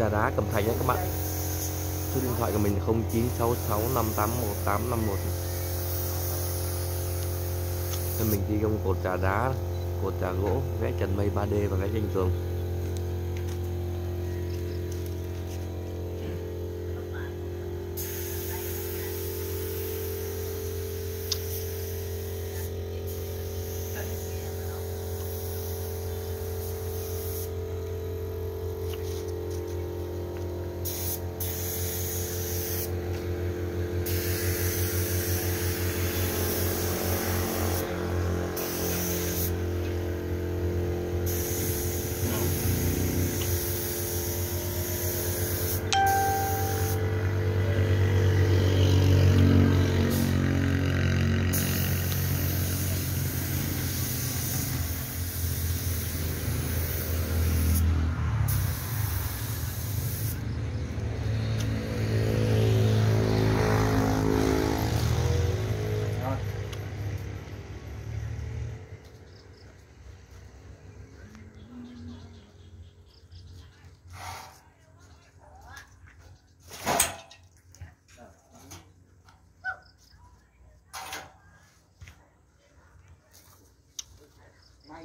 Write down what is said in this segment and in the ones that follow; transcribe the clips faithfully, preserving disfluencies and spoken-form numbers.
trà đá Cẩm Thạch nha các bạn. Số điện thoại của mình không chín sáu sáu năm tám một tám năm một. Mình thi công cột trà đá, cột trà gỗ, vẽ trần mây ba D và vẽ tranh tường.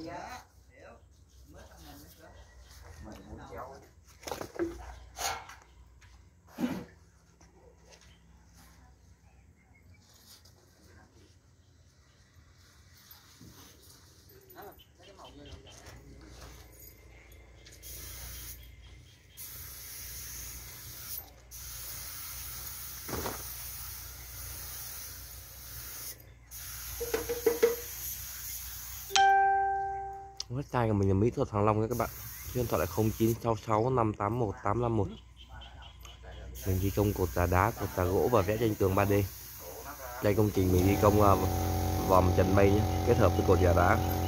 Dạ, hiểu. Mới thằng này mới sớm. Mày muốn cháu. Website của mình là Mỹ Thuật Hoàng Long nha các bạn. Điện thoại là không chín sáu sáu năm tám một tám năm một. Mình thi công cột trà đá, cột trà gỗ và vẽ tranh tường ba D. Đây công trình mình thi công vòm trần mây nhé, kết hợp với cột trà đá.